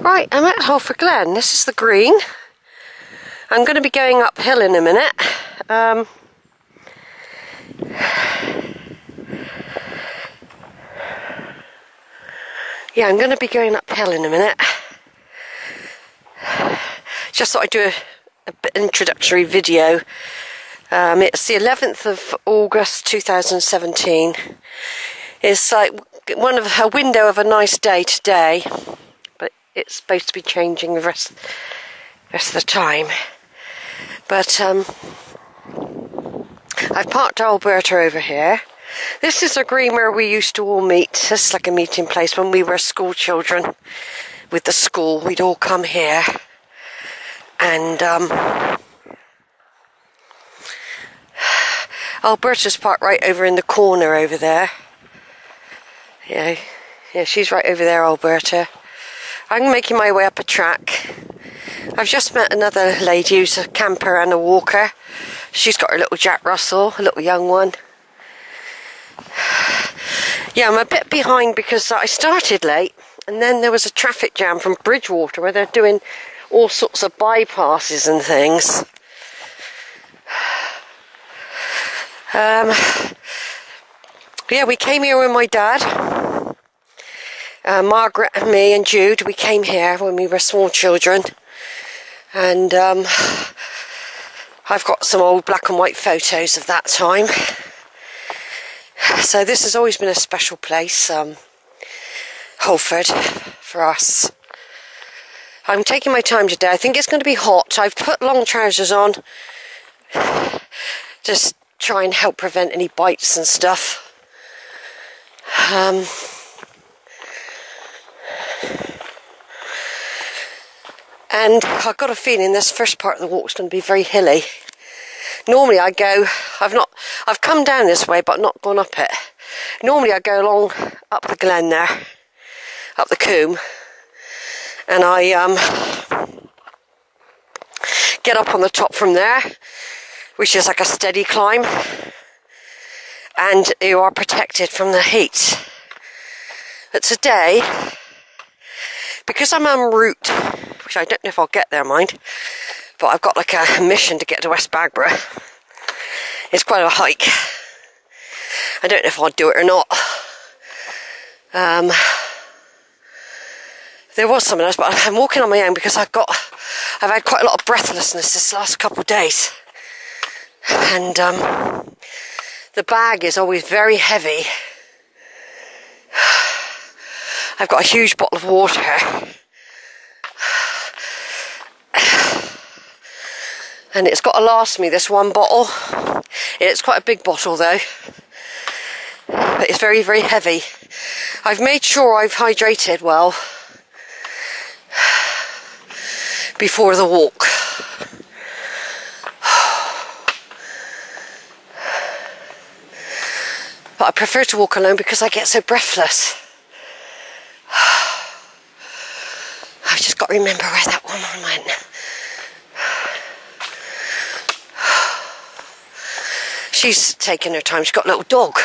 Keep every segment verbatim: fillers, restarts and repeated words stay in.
Right, I'm at Holford Glen. This is the green. I'm going to be going uphill in a minute. Um, yeah, I'm going to be going uphill in a minute. Just thought I'd do an introductory video. Um, it's the eleventh of August two thousand seventeen. It's like one of a window of a nice day today, but it's supposed to be changing the rest rest of the time. But um, I've parked Alberta over here. This is a green where we used to all meet. This is like a meeting place when we were school children. With the school, we'd all come here, and um, Alberta's parked right over in the corner over there. Yeah, yeah, she's right over there, Alberta. I'm making my way up a track. I've just met another lady who's a camper and a walker. She's got her little Jack Russell, a little young one. Yeah, I'm a bit behind because I started late, and then there was a traffic jam from Bridgewater where they're doing all sorts of bypasses and things. Um, yeah, we came here with my dad. Uh, Margaret and me and Jude, we came here when we were small children, and um, I've got some old black and white photos of that time. So this has always been a special place, um, Holford, for us. I'm taking my time today. I think it's going to be hot. I've put long trousers on, just try and help prevent any bites and stuff. Um, And I've got a feeling this first part of the walk's going to be very hilly. Normally I go, I've not, I've come down this way but not gone up it. Normally I go along up the glen there, up the combe, and I um, get up on the top from there, which is like a steady climb, and you are protected from the heat. But today, because I'm en route, which I don't know if I'll get there, mind, but I've got like a mission to get to West Bagborough. It's quite a hike. I don't know if I'll do it or not. Um, there was someone else, but I'm walking on my own because I've got, I've had quite a lot of breathlessness this last couple of days, and um, the bag is always very heavy. I've got a huge bottle of water, and it's got to last me, this one bottle. It's quite a big bottle though, but it's very very heavy. I've made sure I've hydrated well before the walk. But I prefer to walk alone because I get so breathless. I've just got to remember where that woman went. She's taking her time. She's got a little dog.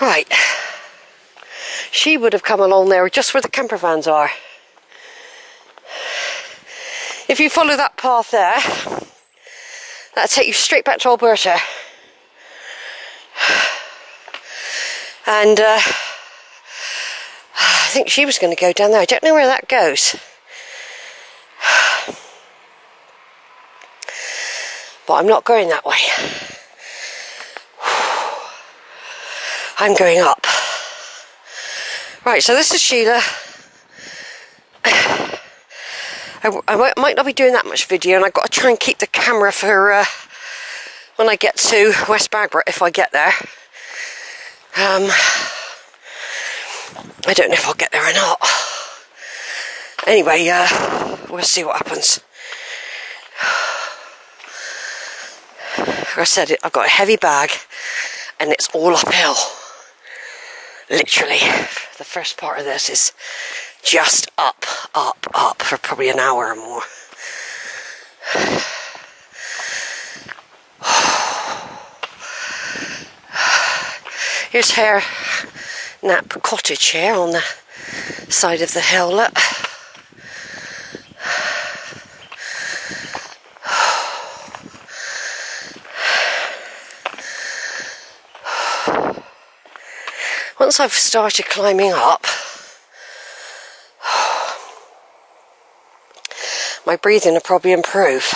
Right. She would have come along there just where the camper vans are. If you follow that path there, that'll take you straight back to Alberta. And uh, I think she was going to go down there. I don't know where that goes. But I'm not going that way. I'm going up. Right, so this is Sheila. I, I might not be doing that much video, and I've got to try and keep the camera for uh, when I get to West Bagborough, if I get there. Um, I don't know if I'll get there or not. Anyway, uh, we'll see what happens. Like I said, I've got a heavy bag, and it's all uphill. Literally, the first part of this is just up, up, up for probably an hour or more. Here's Hare Knap cottage here on the side of the howler. Once I've started climbing up, my breathing will probably improve.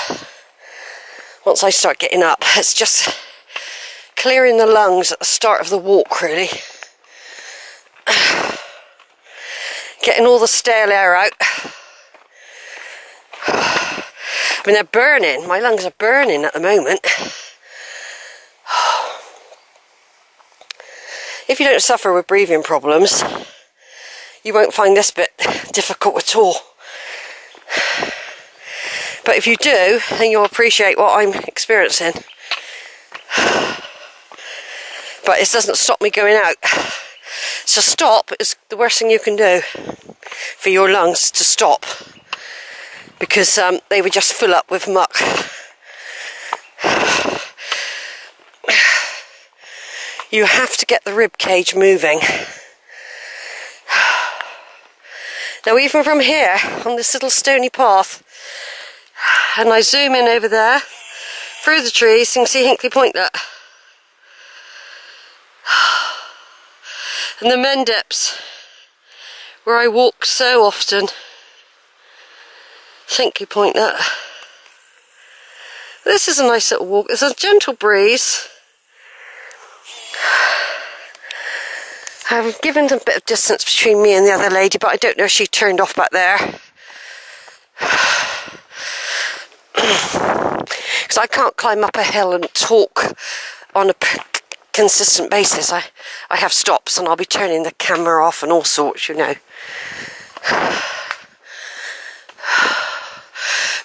Once I start getting up, it's just clearing the lungs at the start of the walk, really. Getting all the stale air out. I mean, they're burning. My lungs are burning at the moment. If you don't suffer with breathing problems, you won't find this bit difficult at all. But if you do, then you'll appreciate what I'm experiencing. But it doesn't stop me going out. So stop is the worst thing you can do for your lungs, to stop. Because um, they would just fill up with muck. You have to get the rib cage moving. Now, even from here on this little stony path, and I zoom in over there through the trees, you can see Hinkley Point there. And the Mendips, where I walk so often. Hinkley Point there. This is a nice little walk. There's a gentle breeze. I've given a bit of distance between me and the other lady, but I don't know if she turned off back there. Because I can't climb up a hill and talk on a p consistent basis. I, I have stops, and I'll be turning the camera off and all sorts, you know.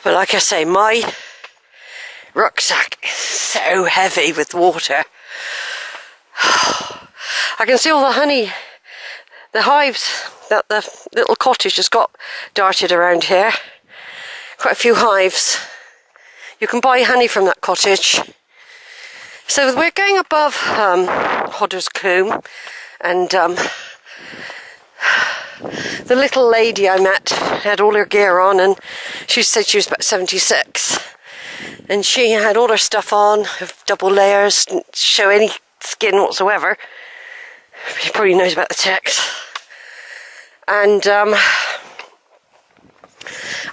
But like I say, my rucksack is so heavy with water. I can see all the honey, the hives that the little cottage has got darted around here. Quite a few hives. You can buy honey from that cottage. So we're going above um, Hodder's Combe, and um, the little lady I met had all her gear on, and she said she was about seventy-six. And she had all her stuff on, double layers, didn't show any skin whatsoever. She probably knows about the text. And um,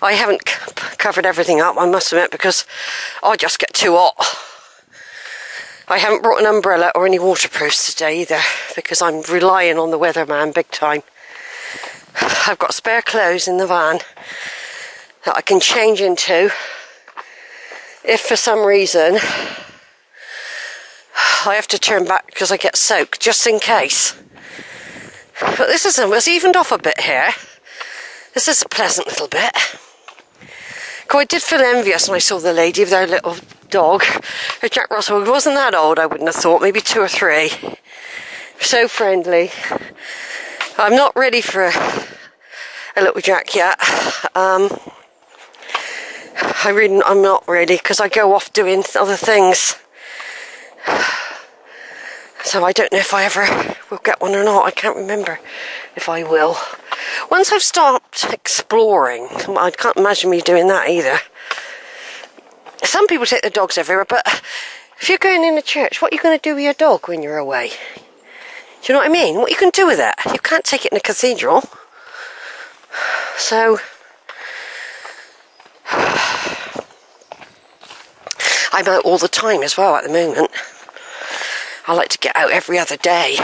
I haven't covered everything up, I must admit, because I just get too hot. I haven't brought an umbrella or any waterproofs today either, because I'm relying on the weatherman big time. I've got spare clothes in the van that I can change into if for some reason I have to turn back because I get soaked, just in case. But this is, it's evened off a bit here. This is a pleasant little bit. I did feel envious when I saw the lady with her little dog. Her Jack Russell wasn't that old, I wouldn't have thought, maybe two or three. So friendly. I'm not ready for a, a little Jack yet. Um, I really, I'm not really, because I go off doing other things. So I don't know if I ever will get one or not. I can't remember if I will. Once I've stopped exploring, I can't imagine me doing that either. Some people take their dogs everywhere, but if you're going in a church, what are you going to do with your dog when you're away? Do you know what I mean? What you can do with it? You can't take it in a cathedral. So I'm out all the time as well at the moment. I like to get out every other day.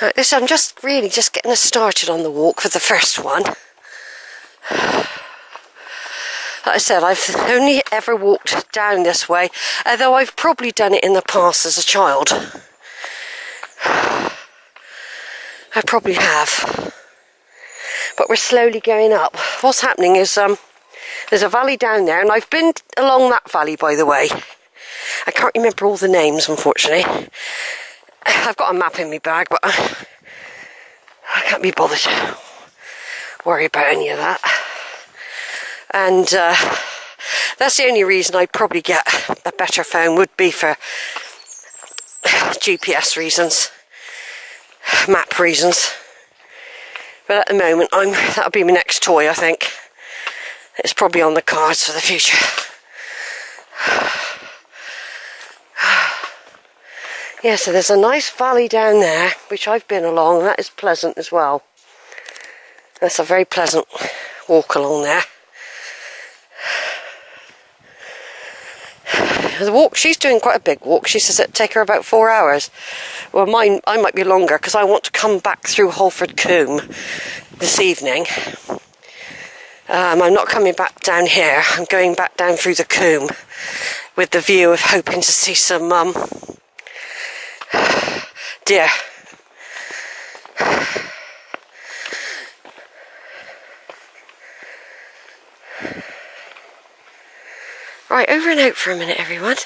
Right, so I'm just really just getting us started on the walk for the first one. Like I said, I've only ever walked down this way, although I've probably done it in the past as a child. I probably have. But we're slowly going up. What's happening is um, there's a valley down there, and I've been along that valley, by the way. I can't remember all the names, unfortunately. I've got a map in my bag, but I, I can't be bothered to worry about any of that. And uh, that's the only reason I'd probably get a better phone, would be for G P S reasons. map reasons. But at the moment, I'm that'll be my next toy, I think. It's probably on the cards for the future. Yeah, so there's a nice valley down there, which I've been along. That is pleasant as well. That's a very pleasant walk along there. The walk, she's doing quite a big walk. She says it take her about four hours. Well, mine, I might be longer because I want to come back through Holford Combe this evening. Um, I'm not coming back down here. I'm going back down through the Combe with the view of hoping to see some um, deer. Right, over and out for a minute, everyone.